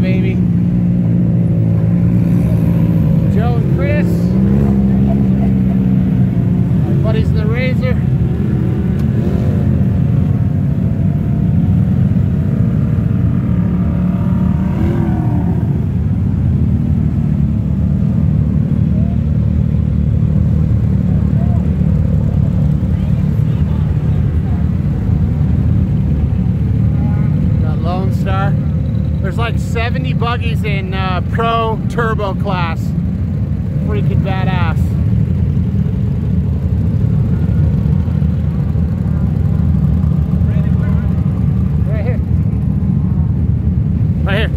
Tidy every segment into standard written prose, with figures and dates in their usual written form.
baby. Joe and Chris. My buddies in the Razor. There's like 70 buggies in pro turbo class. Freaking badass. Right here. Right here.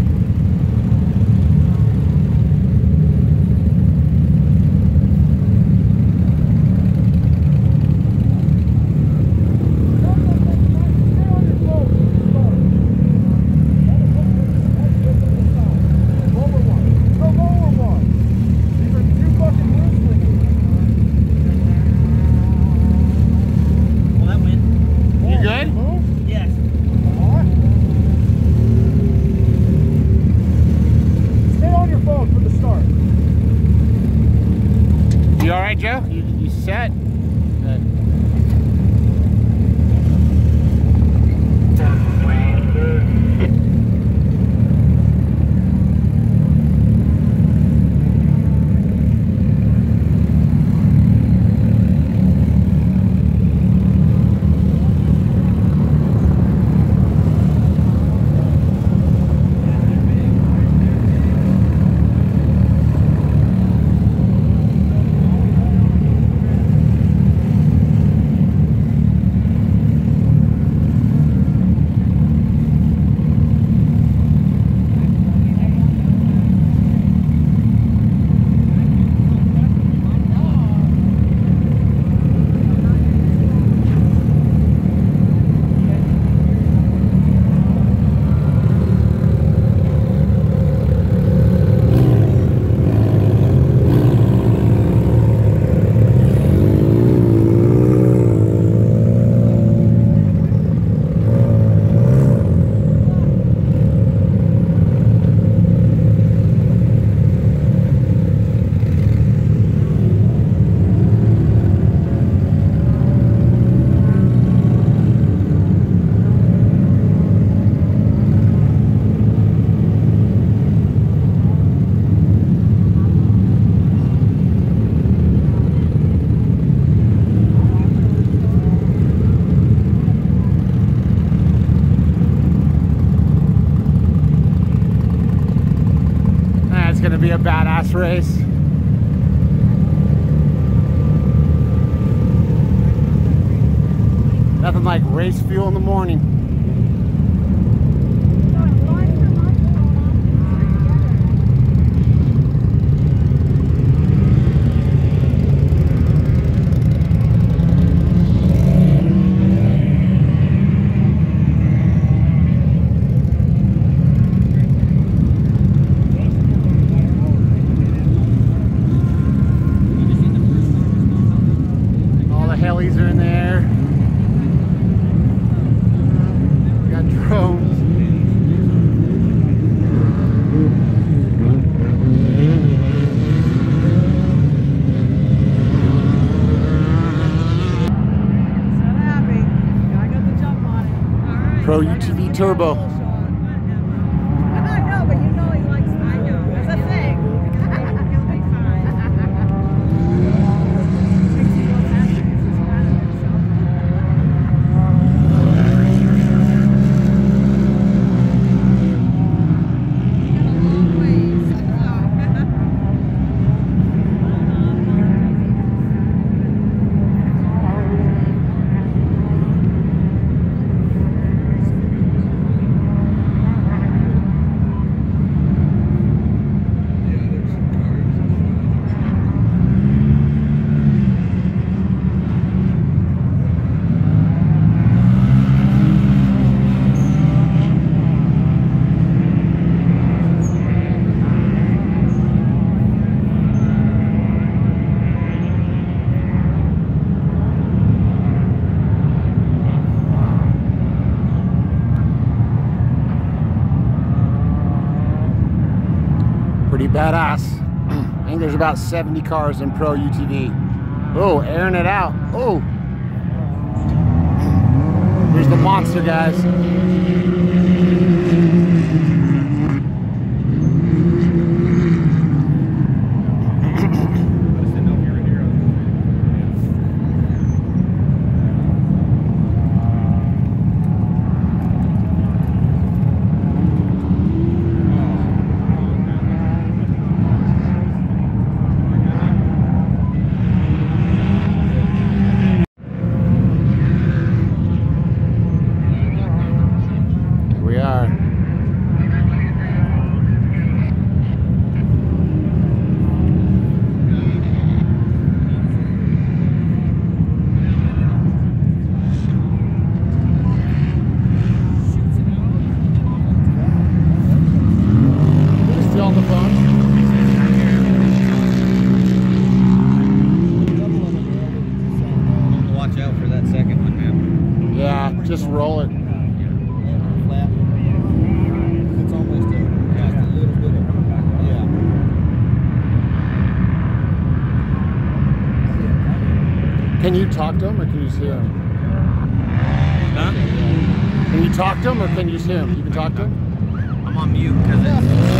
Be a badass race. Nothing like race fuel in the morning. Helis are in there. We got drones. So happy. I got the jump on it. All right. Pro UTV turbo. I know, but you know he likes it. I know. That's a thing. pretty badass. I think there's about 70 cars in Pro UTV. Oh, airing it out. Oh, here's the monster, guys. Just roll it. It's almost over. Yeah, a little bit over. Yeah. Can you talk to him or can you see him? Huh? Can you talk to him or can you see him? You can talk to him? I'm on mute because it's...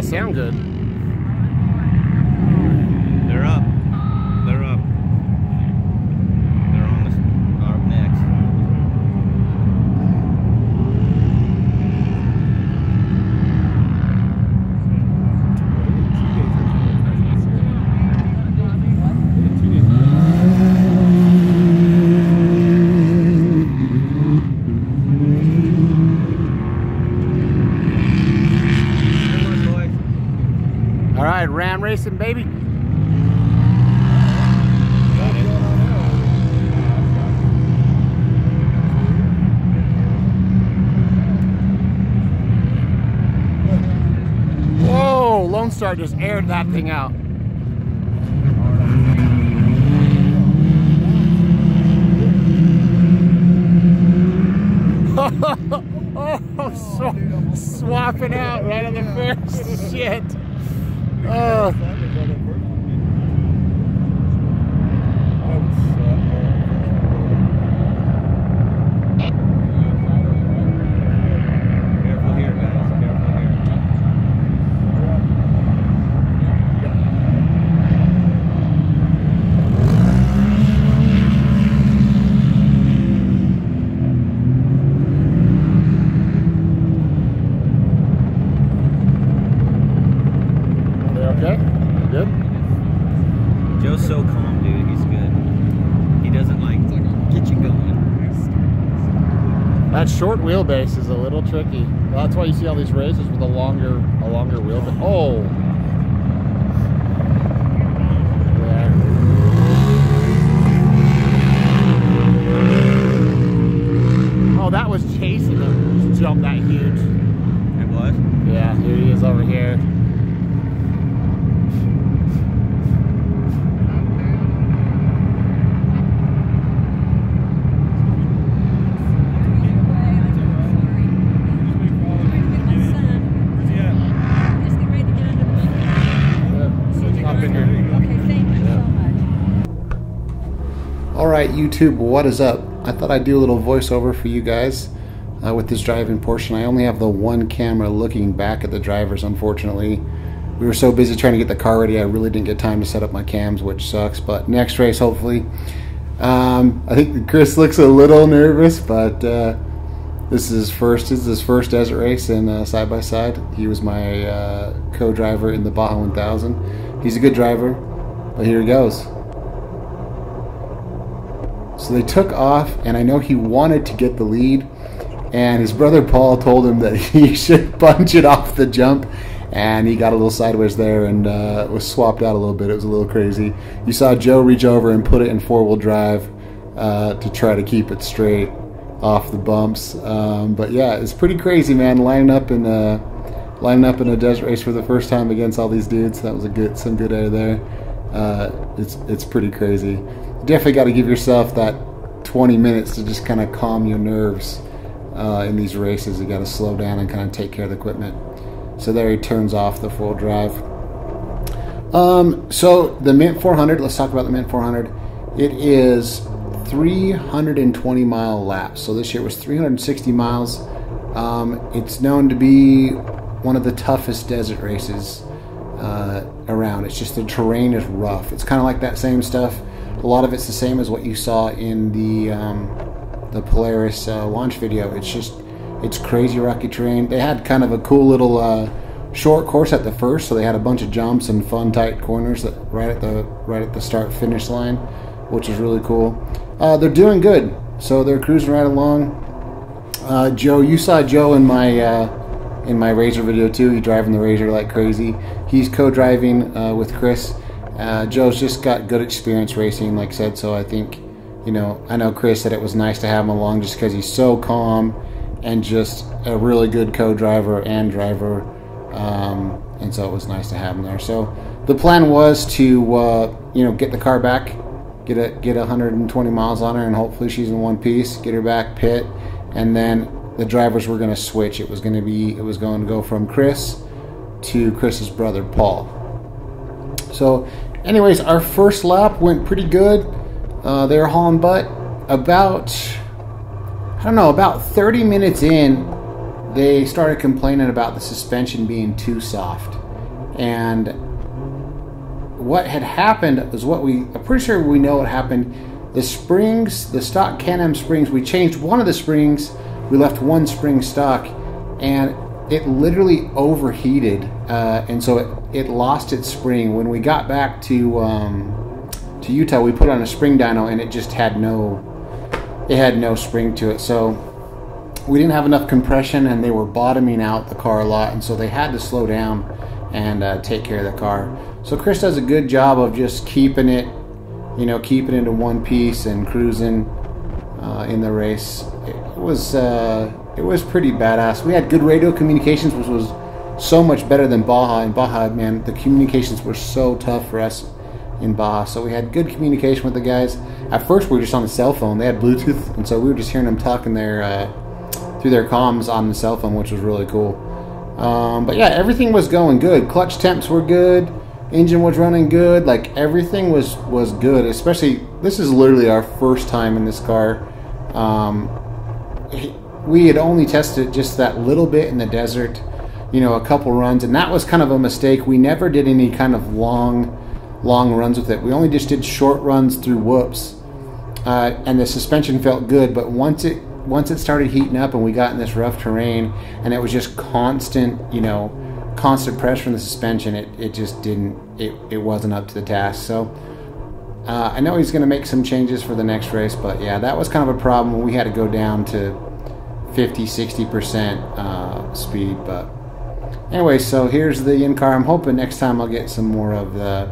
Sound good. They're up. They're up. They're almost up next. Ram racing, baby. Whoa, Lone Star just aired that thing out. Oh, swapping out right on the first. Shit. That short wheelbase is a little tricky. Well, that's why you see all these Razors with a longer wheelbase. Oh. Yeah. Oh, that was chasing him. Just jumped that huge. It was? Yeah, here he is over here. Alright YouTube, what is up? I thought I'd do a little voiceover for you guys with this driving portion. I only have the one camera looking back at the drivers, unfortunately. We were so busy trying to get the car ready, I really didn't get time to set up my cams, which sucks, but next race, hopefully. I think Chris looks a little nervous, but this is his first desert race in side by side. He was my co-driver in the Baja 1000. He's a good driver, but here he goes. So they took off, and I know he wanted to get the lead, and his brother Paul told him that he should punch it off the jump, and he got a little sideways there and was swapped out a little bit. It was a little crazy. You saw Joe reach over and put it in four-wheel drive to try to keep it straight off the bumps. But yeah, it's pretty crazy, man, lining up in a desert race for the first time against all these dudes. That was a good, some good air there. It's pretty crazy. You definitely got to give yourself that 20 minutes to just kind of calm your nerves in these races. You got to slow down and kind of take care of the equipment. So there he turns off the four-wheel drive. So the Mint 400, let's talk about the Mint 400. It is 320 mile laps. So this year it was 360 miles. It's known to be one of the toughest desert races around. It's just the terrain is rough. It's kind of like that same stuff. A lot of it's the same as what you saw in the Polaris launch video. It's just, it's crazy rocky terrain. They had kind of a cool little short course at the first, so they had a bunch of jumps and fun tight corners that right at the start finish line, which is really cool. They're doing good, so they're cruising right along. Joe, you saw Joe in my Razor video too. He's driving the Razor like crazy. He's co-driving with Chris. Joe's just got good experience racing, like I said. So I think, you know, I know Chris said it was nice to have him along just because he's so calm and just a really good co-driver and driver. And so it was nice to have him there. So the plan was to you know, get the car back, get 120 miles on her, and hopefully she's in one piece. Get her back pit, and then the drivers were going to switch. It was going to go from Chris to Chris's brother Paul. So anyways, our first lap went pretty good. They were hauling butt. About 30 minutes in, they started complaining about the suspension being too soft. And what had happened is I'm pretty sure we know what happened. The springs, the stock Can-Am springs, we changed one of the springs. We left one spring stock, and it literally overheated, and so it lost its spring. When we got back to Utah, we put on a spring dyno, and it just had no spring to it. So we didn't have enough compression, and they were bottoming out the car a lot, and so they had to slow down and take care of the car. So Chris does a good job of just keeping it in one piece and cruising in the race. It was pretty badass. We had good radio communications, which was so much better than Baja. In Baja, man, the communications were so tough for us in Baja. So we had good communication with the guys. At first, we were just on the cell phone. They had Bluetooth, and so we were just hearing them talking through their comms on the cell phone, which was really cool. But yeah, everything was going good. Clutch temps were good. Engine was running good. Like, everything was good. Especially, this is literally our first time in this car. We had only tested just that little bit in the desert, you know, a couple runs, and that was kind of a mistake. We never did any kind of long runs with it. We only just did short runs through whoops, and the suspension felt good. But once it started heating up and we got in this rough terrain, and it was just constant pressure from the suspension, it wasn't up to the task. So I know he's going to make some changes for the next race, but yeah, that was kind of a problem. We had to go down to 50-60% speed. But anyway, so here's the in-car. I'm hoping next time I'll get some more of the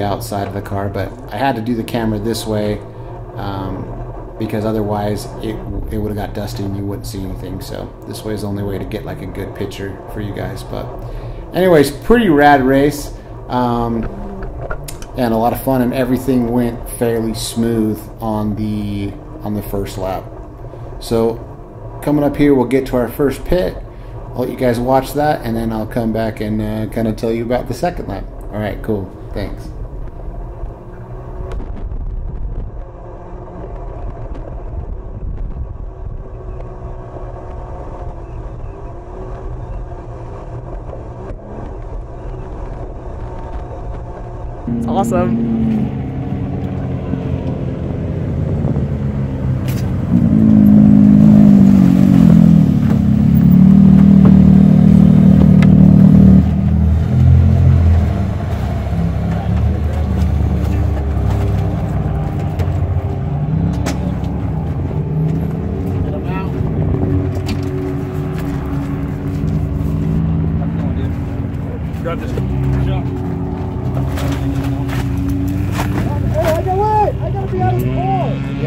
outside of the car, but I had to do the camera this way because otherwise it would have got dusty and you wouldn't see anything. So this way is the only way to get like a good picture for you guys. But anyways, pretty rad race. And a lot of fun, and everything went fairly smooth on the first lap. So coming up here, we'll get to our first pit. I'll let you guys watch that, and then I'll come back and kind of tell you about the second lap. All right, cool, thanks. It's awesome.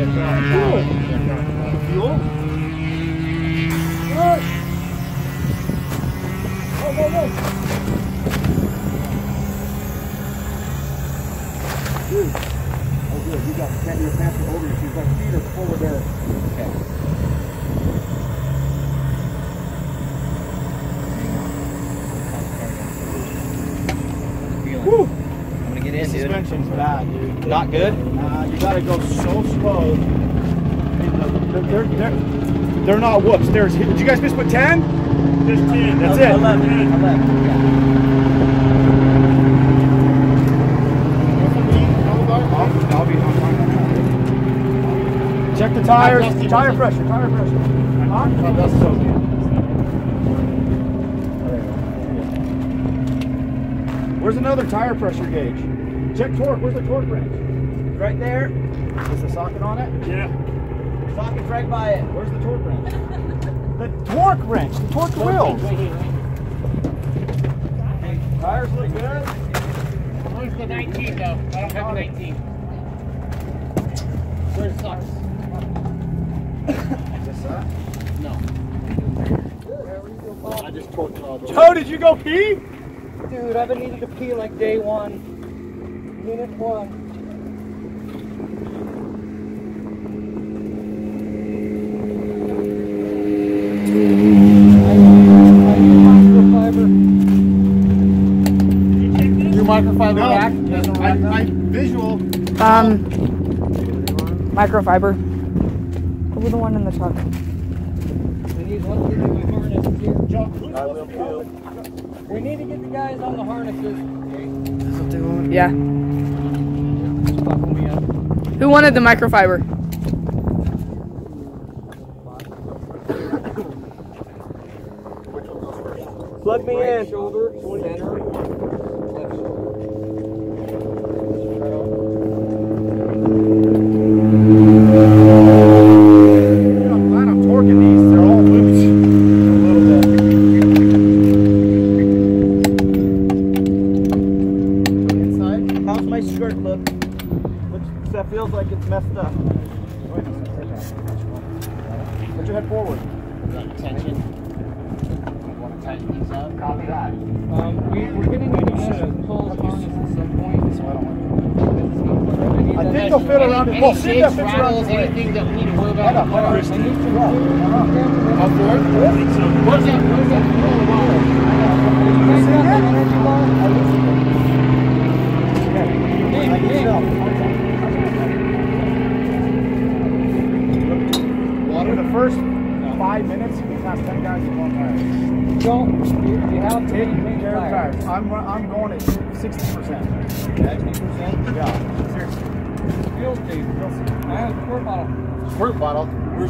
Fuel? Push! Go, go, go! Oh good, you got the cat in your master over you. She's got feet are full of air. Okay. Woo! I'm gonna get in, dude. Suspension's bad, dude. Not good? You gotta go so slow. They're not whoops. There's. Did you guys miss put 10? Just 10. That's it. 11. 11. Yeah. Check the tires. Tire pressure. Tire pressure. Huh? Oh, that's so good. Where's another tire pressure gauge? Check torque. Where's the torque wrench? Right there. Is the socket on it? Yeah. Socket's right by it. Where's the torque wrench? The torque wrench, the torque wheel. Hey, tires look good. Where's the 19 though? I don't have the 19. Where's the socks? Is this that? No. I just torqued it all the way. Joe, did you go pee? Dude, I've been needing to pee like day one. Minute one. Microfiber no, back? My visual. Microfiber. Over the one in the truck. We need to get the guys on the harnesses. That's what they want. Yeah. Who wanted the microfiber? Plug me in. Shoulder, center.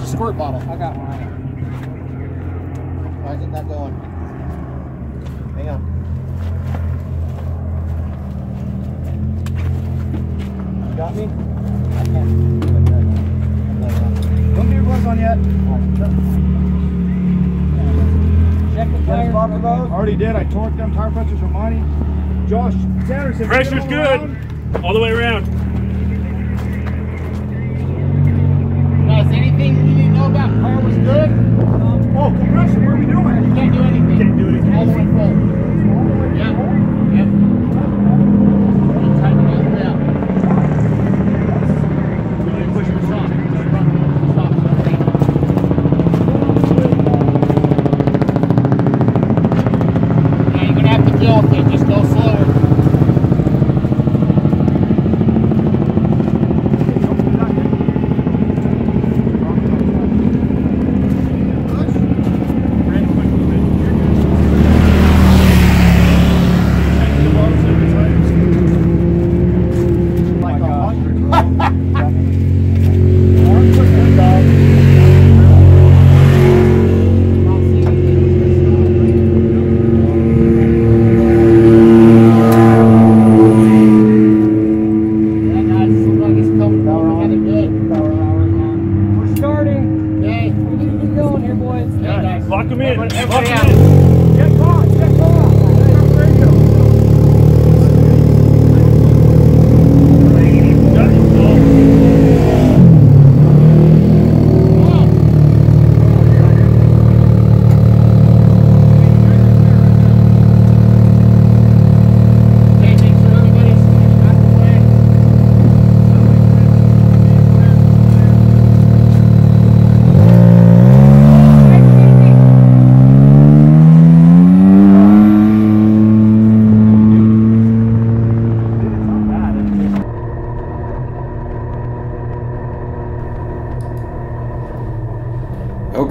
Squirt bottle. I got one right here. Why isn't that going? Hang on. You got me? I can't. Don't get your gloves on yet. Check the tires. Already did. I torqued them. Tire pressures are mine. Josh Sanderson. Pressure's good. Around. All the way around.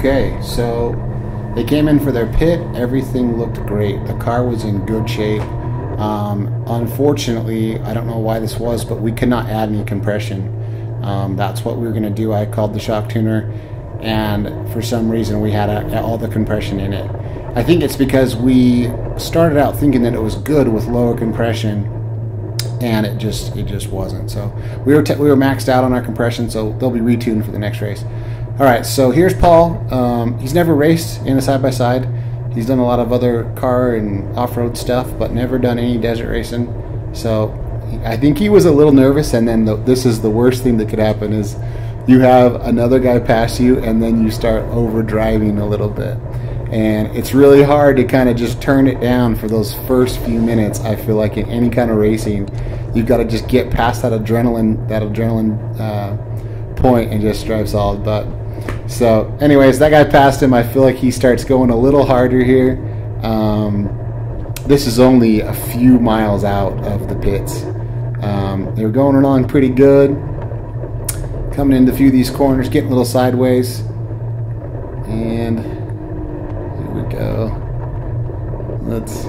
Okay, so they came in for their pit. Everything looked great. The car was in good shape. Unfortunately, I don't know why this was, but we could not add any compression. That's what we were going to do. I called the shock tuner, and for some reason we had all the compression in it. I think it's because we started out thinking that it was good with lower compression, and it just wasn't. So we were maxed out on our compression, so they'll be retuned for the next race. All right, so here's Paul. He's never raced in a side-by-side. He's done a lot of other car and off-road stuff, but never done any desert racing. So I think he was a little nervous, and then this is the worst thing that could happen is you have another guy pass you, and then you start overdriving a little bit. And it's really hard to kind of just turn it down for those first few minutes. I feel like in any kind of racing, you've got to just get past that adrenaline point and just drive solid. But so anyways, that guy passed him. I feel like he starts going a little harder here. This is only a few miles out of the pits. They were going along pretty good, coming into a few of these corners, getting a little sideways, and here we go. Let's see,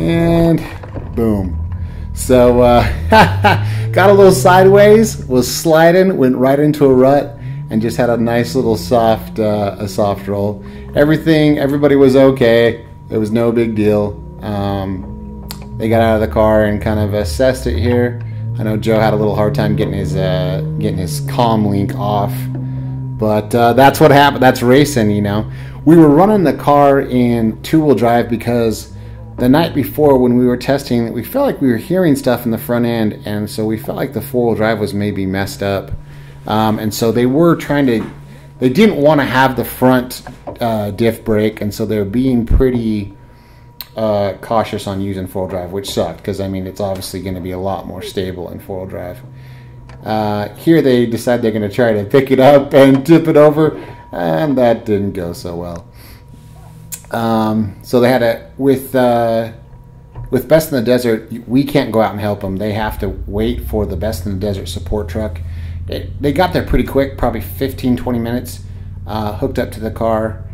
and boom. So got a little sideways, was sliding, went right into a rut, and just had a nice little soft roll. Everybody was okay. It was no big deal. They got out of the car and kind of assessed it here. I know Joe had a little hard time getting his comlink off, but that's what happened. That's racing, you know. We were running the car in two-wheel drive because the night before when we were testing, we felt like we were hearing stuff in the front end, and so we felt like the four-wheel drive was maybe messed up. And so they were trying to, they didn't want to have the front diff brake, and so they were being pretty cautious on using four-wheel drive, which sucked because, I mean, it's obviously going to be a lot more stable in four-wheel drive. Here they decide they're going to try to pick it up and tip it over, and that didn't go so well. So they had a with Best in the Desert, we can't go out and help them. They have to wait for the Best in the Desert support truck. They got there pretty quick, probably 15-20 minutes, hooked up to the car,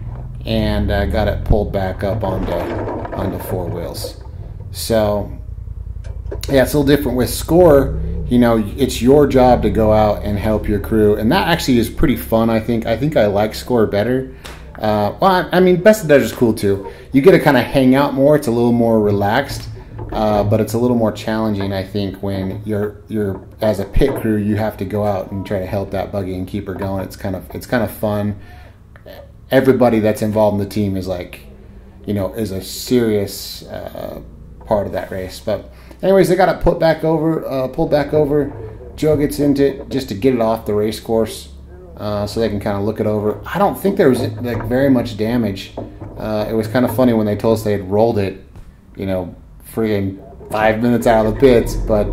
and got it pulled back up onto four wheels. So yeah, it's a little different with SCORE. You know, it's your job to go out and help your crew, and that actually is pretty fun. I think I like SCORE better. Well, I mean, Best of Desert is cool too. You get to kind of hang out more. It's a little more relaxed, but it's a little more challenging, I think, when you're as a pit crew, you have to go out and try to help that buggy and keep her going. It's kind of fun. Everybody that's involved in the team is like, you know, is a serious part of that race. But anyways, they got it pulled back over. Joe gets into it just to get it off the race course. So they can kind of look it over. I don't think there was like very much damage. It was kind of funny when they told us they had rolled it, you know, friggin' 5 minutes out of the pits, but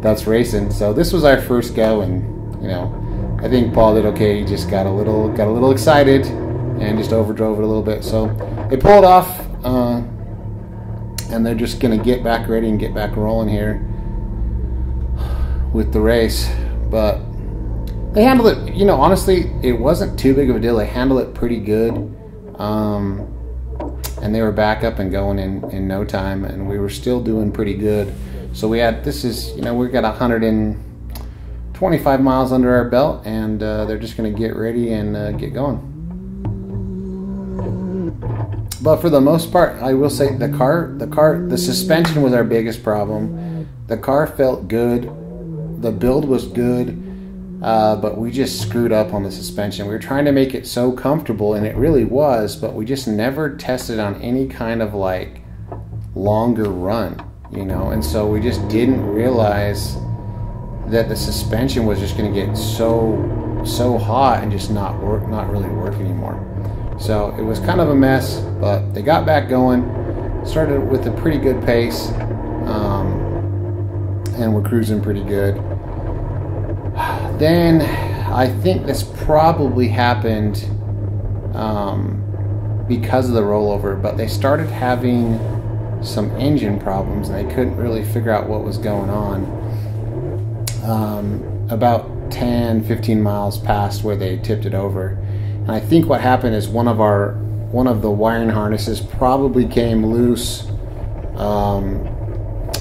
that's racing. So this was our first go, and you know, I think Paul did okay. He just got a little excited and just overdrove it a little bit. So they pulled off, and they're just gonna get back ready and get back rolling here with the race, but they handled it, you know, honestly, it wasn't too big of a deal. They handled it pretty good. And they were back up and going in no time, and we were still doing pretty good. So we had, this is, you know, we've got 125 miles under our belt, and they're just going to get ready and get going. But for the most part, I will say the suspension was our biggest problem. The car felt good. The build was good. But we just screwed up on the suspension. We were trying to make it so comfortable, and it really was, but we just never tested on any kind of like longer run, you know, and so we just didn't realize that the suspension was just going to get so hot and just not really work anymore. So it was kind of a mess, but they got back going, started with a pretty good pace, and we're cruising pretty good. Then I think this probably happened because of the rollover, but they started having some engine problems, and they couldn't really figure out what was going on. About 10, 15 miles past where they tipped it over. And I think what happened is one of the wiring harnesses probably came loose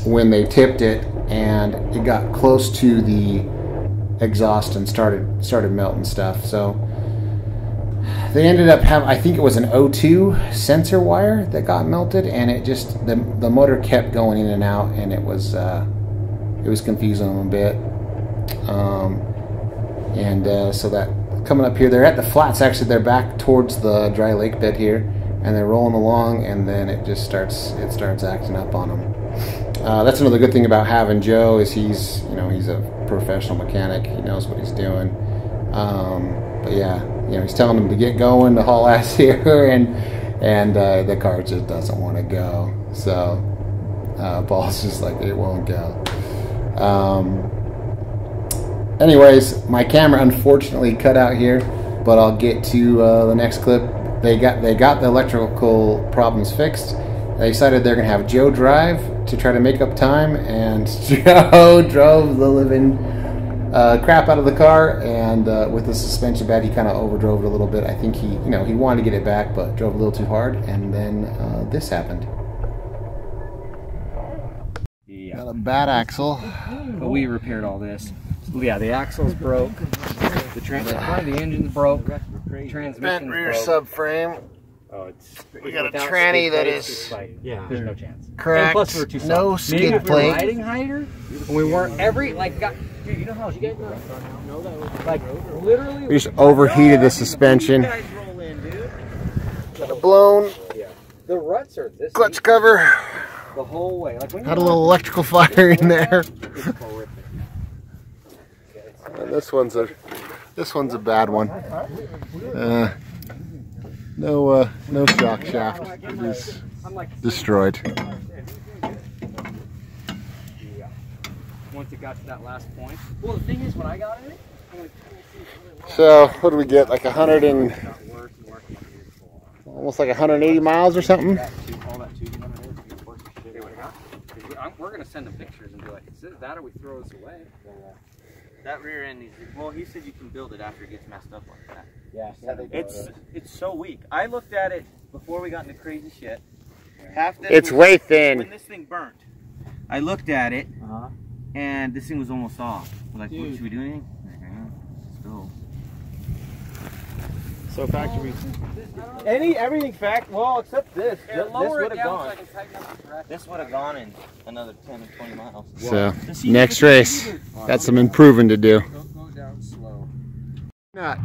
when they tipped it, and it got close to the exhaust and started melting stuff. So they ended up having, I think it was an O2 sensor wire that got melted, and it just, the motor kept going in and out, and it was confusing them a bit. So that, coming up here, they're at the flats, actually they're back towards the dry lake bed here, and they're rolling along, and then it just starts acting up on them. That's another good thing about having Joe, is he's a professional mechanic. He knows what he's doing. He's telling them to get going, to haul ass here, and the car just doesn't want to go. So Paul's just like, it won't go. Anyways, my camera unfortunately cut out here, but I'll get to the next clip. They got the electrical problems fixed. They decided they're gonna have Joe drive to try to make up time, and Joe drove the living crap out of the car, and with the suspension bad, he kind of overdrove it a little bit. I think he wanted to get it back, but drove a little too hard, and then this happened. Yeah. Got a bad axle, but we repaired all this. Yeah, the axle's broke. The engine's broke. Transmission bent rear broke. Subframe. Oh, we got a tranny that is there's no chance. Correct. And plus we're too soft. No skid plate. Riding higher. We weren't dude, you know how you guys know that, like, literally. We just overheated the suspension. You guys roll in, dude. Got a blown. Yeah. The ruts are this clutch deep. Cover. The whole way. Like, had a little electrical fire in there. It's horrific. And this one's a bad one. No shock shaft. It is destroyed. Once it got to that last point. Well, the thing is, when I got it, so what do we get? Like 100 and almost like 180 miles or something. We're gonna send the pictures and be like, is that, or we throw this away? That rear end needs to, well, he said you can build it after it gets messed up like that. Yeah, it's so weak. I looked at it before we got into crazy shit. Half this it's was, way thin. When this thing burnt, I looked at it, and this thing was almost off. We're like, should we do anything? Still. So factory. Everything fact. Well, except this. This would have gone. So this would have gone in another 10 or 20 miles. So next race, got some improving to do. Go down slow. Nuts.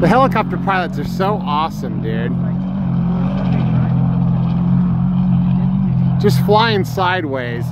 The helicopter pilots are so awesome, dude. Just flying sideways.